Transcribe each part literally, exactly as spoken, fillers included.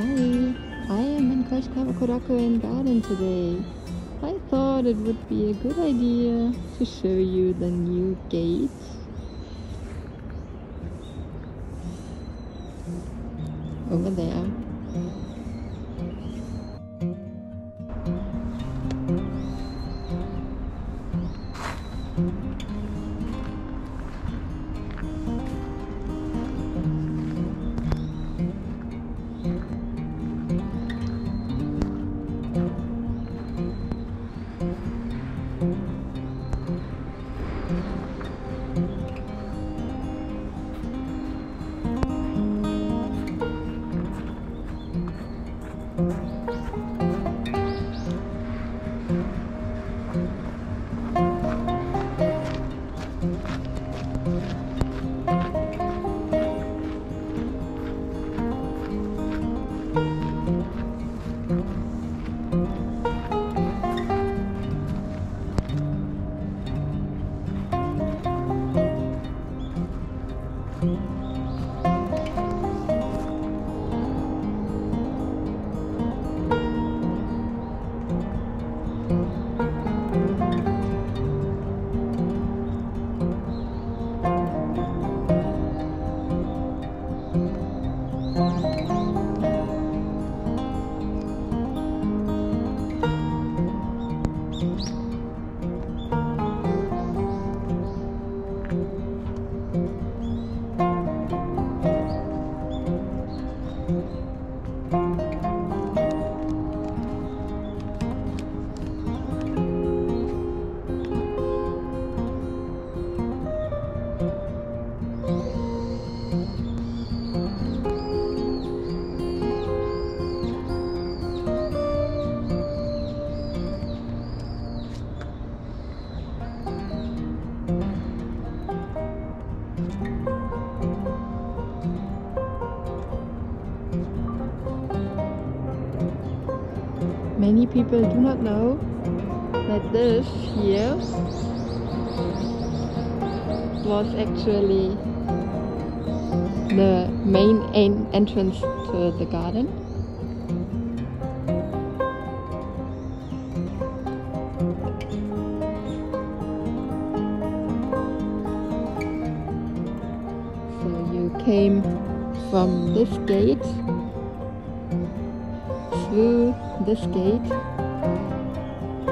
Hi, I am in Koishikawa Korakuen Garden today. I thought it would be a good idea to show you the new gates. Over there. Many people do not know that this here was actually the main en entrance to the garden. So you came from this gate, through this gate,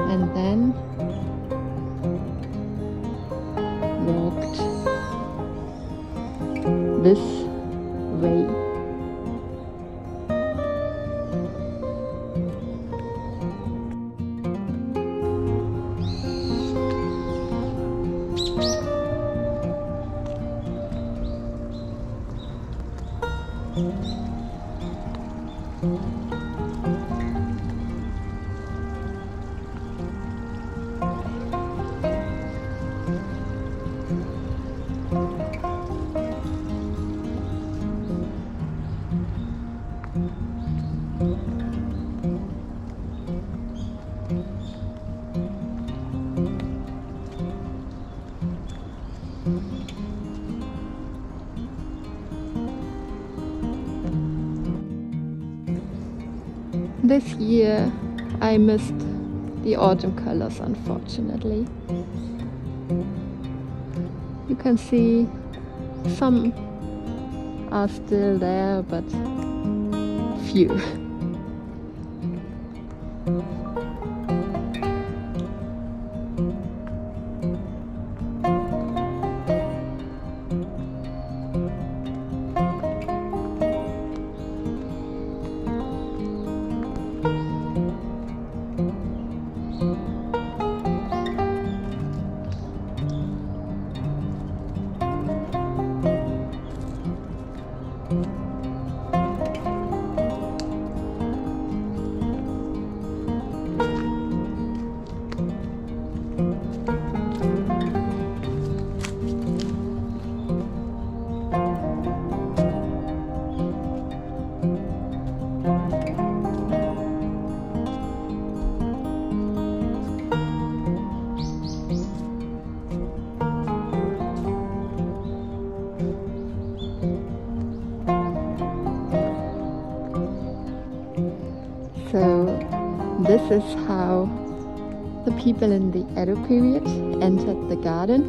and then walked this way. This year I missed the autumn colors, unfortunately. You can see some are still there, but few. Thank you. this is how the people in the Edo period entered the garden.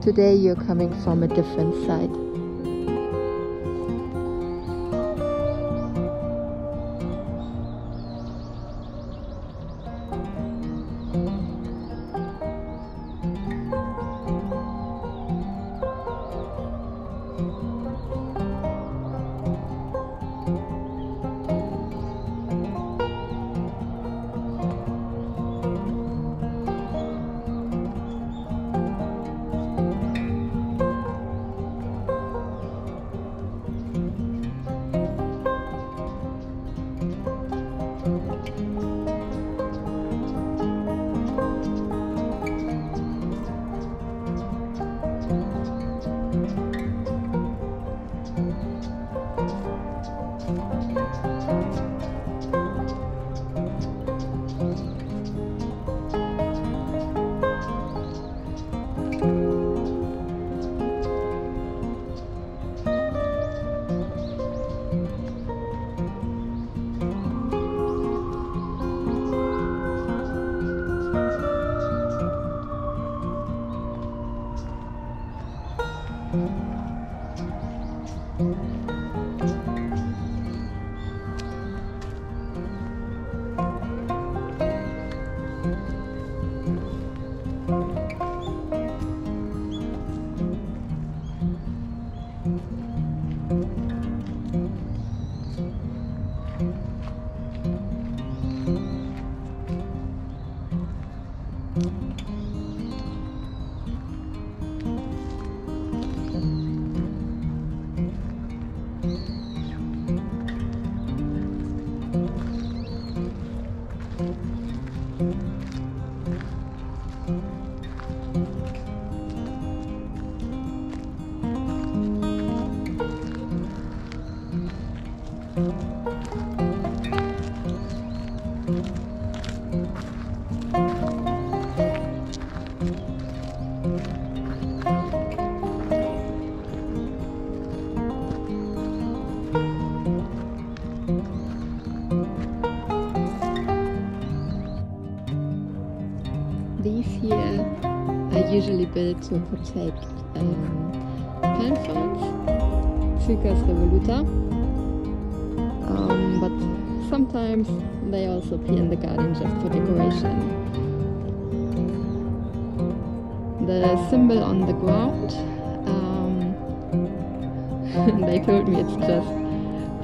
Today you're coming from a different side. Usually built to protect um, plant farms, Cycas Revoluta, um, but sometimes they also appear in the garden just for decoration. The symbol on the ground, um, they told me it's just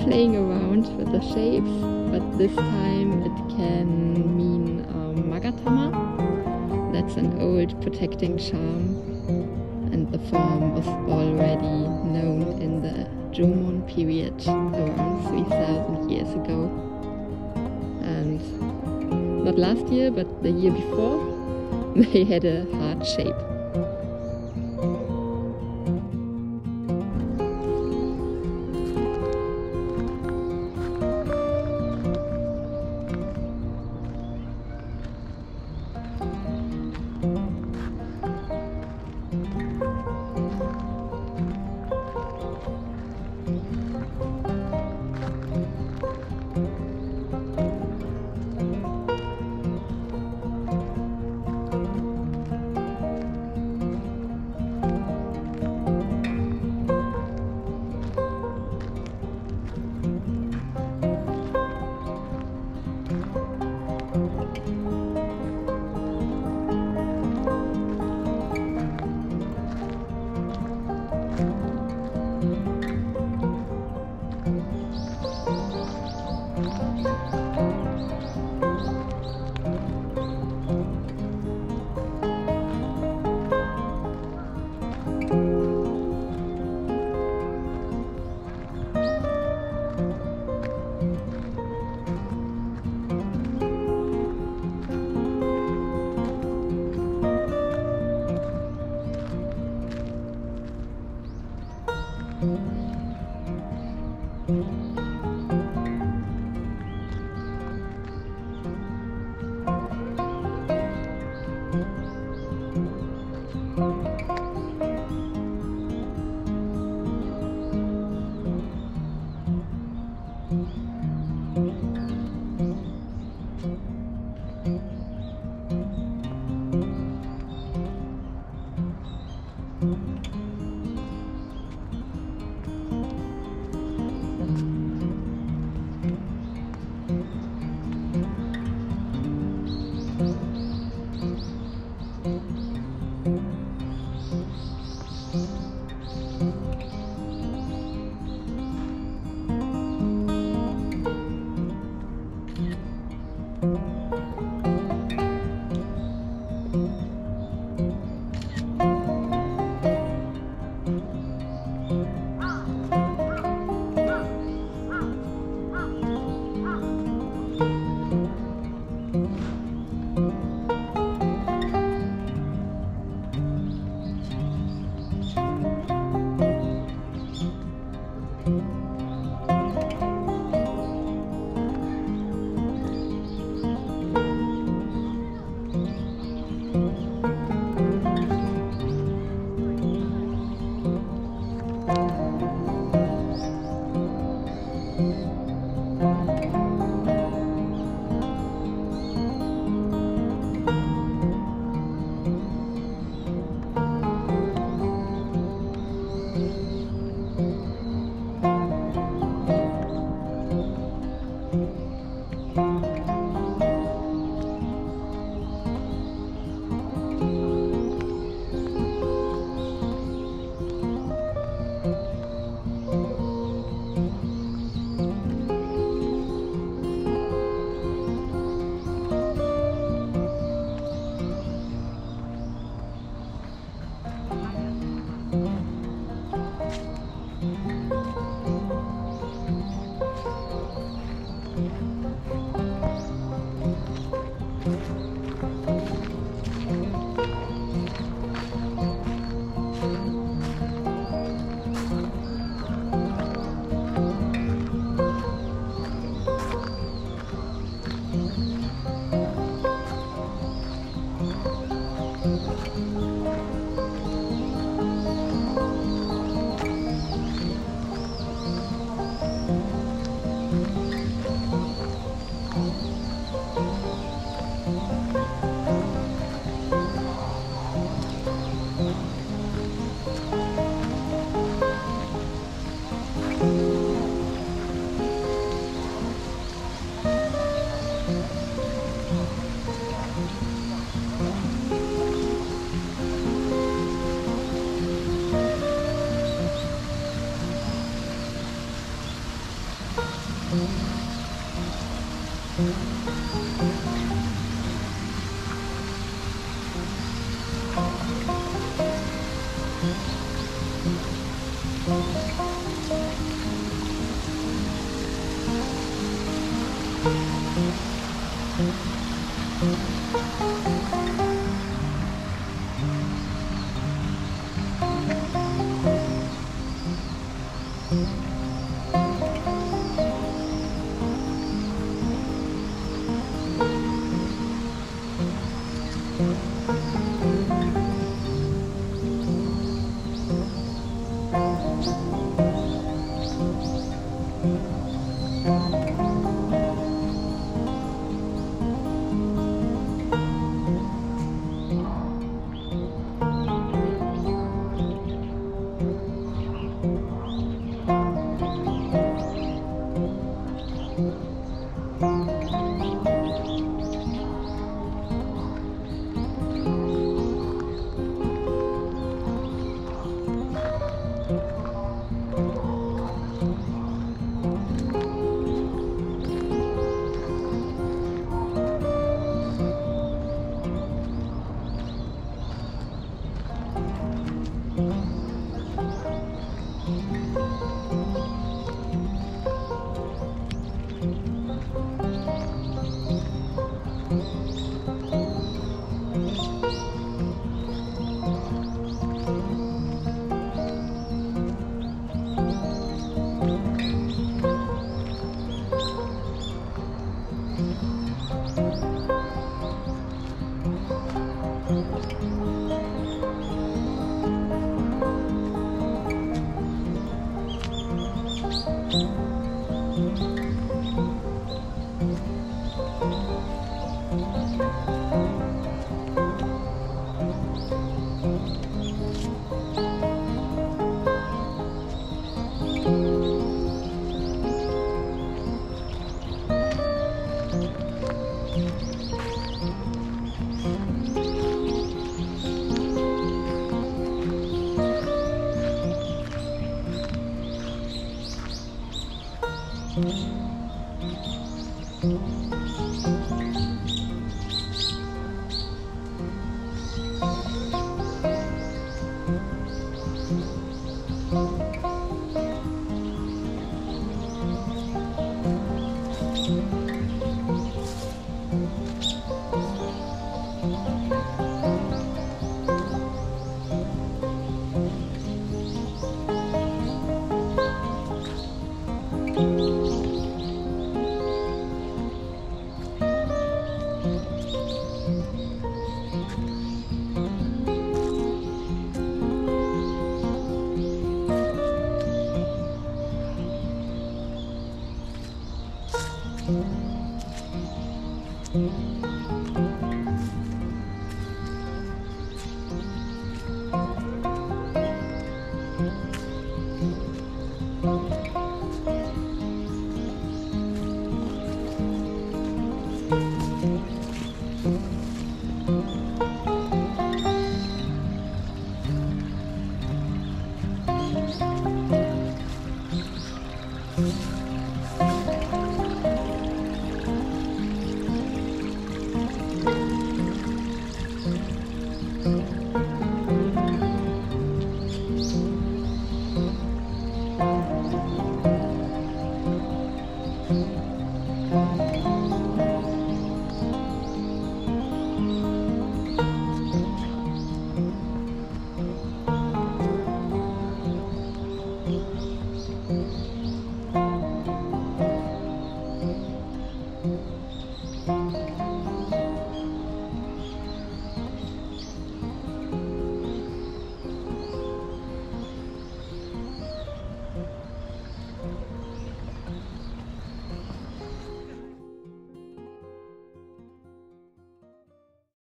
playing around with the shapes, but this time it can mean um, magatama. That's an old protecting charm, and the form was already known in the Jomon period around three thousand years ago. And not last year, but the year before, they had a heart shape.